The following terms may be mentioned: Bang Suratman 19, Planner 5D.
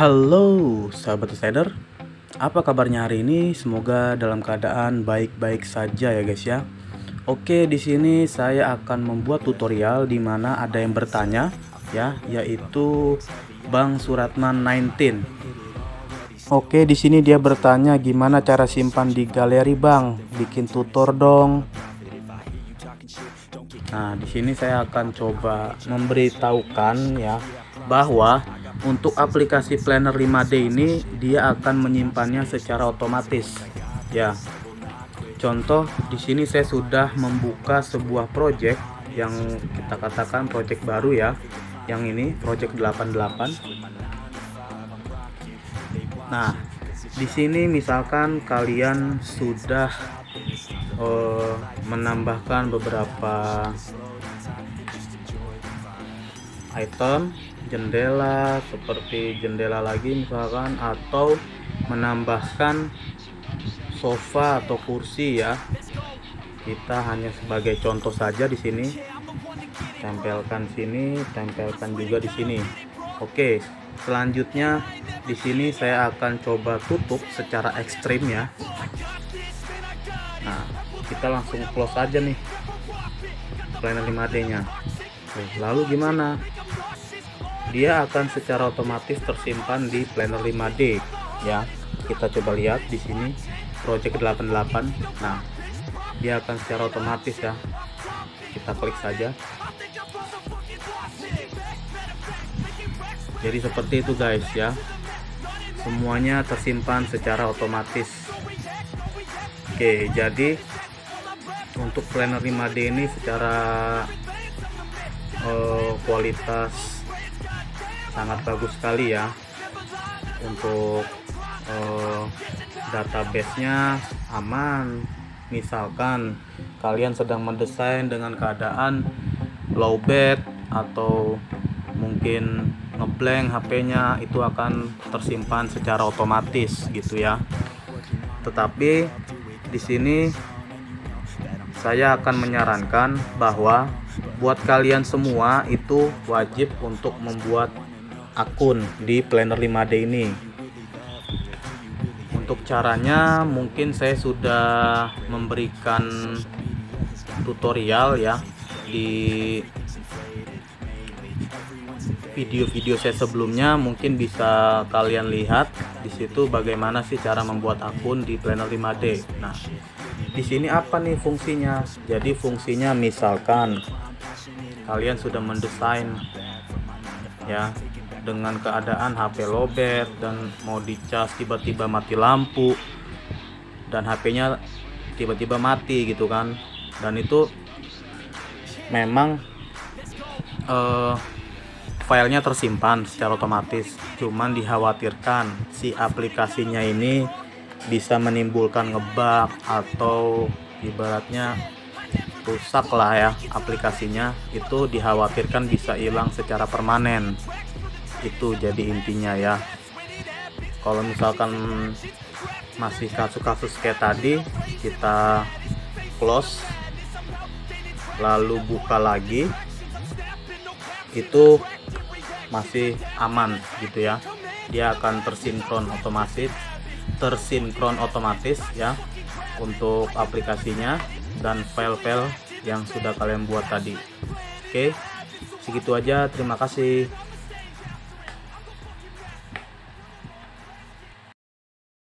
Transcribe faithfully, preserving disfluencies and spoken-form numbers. Halo sahabat desainer, apa kabarnya hari ini? Semoga dalam keadaan baik-baik saja ya guys ya. Oke, di sini saya akan membuat tutorial di mana ada yang bertanya ya, yaitu Bang Suratman nineteen. Oke, di sini dia bertanya gimana cara simpan di galeri Bang, bikin tutor dong. Nah, di sini saya akan coba memberitahukan ya bahwa untuk aplikasi Planner lima D ini dia akan menyimpannya secara otomatis ya. Contoh, di sini saya sudah membuka sebuah project yang kita katakan project baru ya, yang ini project delapan puluh delapan. Nah, di sini misalkan kalian sudah eh, menambahkan beberapa item jendela, seperti jendela lagi misalkan, atau menambahkan sofa atau kursi ya. Kita hanya sebagai contoh saja di sini. Tempelkan sini, tempelkan juga di sini. Oke, selanjutnya di sini saya akan coba tutup secara ekstrim ya. Nah, kita langsung close aja nih Planner lima D-nya. Lalu gimana? Dia akan secara otomatis tersimpan di Planner lima D ya. Kita coba lihat di sini project delapan puluh delapan. Nah, dia akan secara otomatis ya. Kita klik saja. Jadi seperti itu guys ya. Semuanya tersimpan secara otomatis. Oke, jadi untuk Planner lima D ini secara eh, kualitas sangat bagus sekali ya. Untuk eh, database-nya aman. Misalkan kalian sedang mendesain dengan keadaan low bed atau mungkin ngeblank H P-nya, itu akan tersimpan secara otomatis gitu ya. Tetapi di sini saya akan menyarankan bahwa buat kalian semua itu wajib untuk membuat akun di Planner lima D ini. Untuk caranya mungkin saya sudah memberikan tutorial ya di video-video saya sebelumnya, mungkin bisa kalian lihat di situ bagaimana sih cara membuat akun di Planner lima D. Nah, di sini apa nih fungsinya? Jadi fungsinya misalkan kalian sudah mendesain ya, dengan keadaan H P lowbat dan mau dicas, tiba-tiba mati lampu dan H P-nya tiba-tiba mati gitu kan. Dan itu memang eh, filenya tersimpan secara otomatis, cuman dikhawatirkan si aplikasinya ini bisa menimbulkan ngebug atau ibaratnya rusak lah ya aplikasinya. Itu dikhawatirkan bisa hilang secara permanen. Itu jadi intinya ya. Kalau misalkan masih kasus-kasus kayak tadi, kita close lalu buka lagi, itu masih aman gitu ya. Dia akan tersinkron otomatis tersinkron otomatis ya untuk aplikasinya dan file-file yang sudah kalian buat tadi. Oke, segitu aja, terima kasih.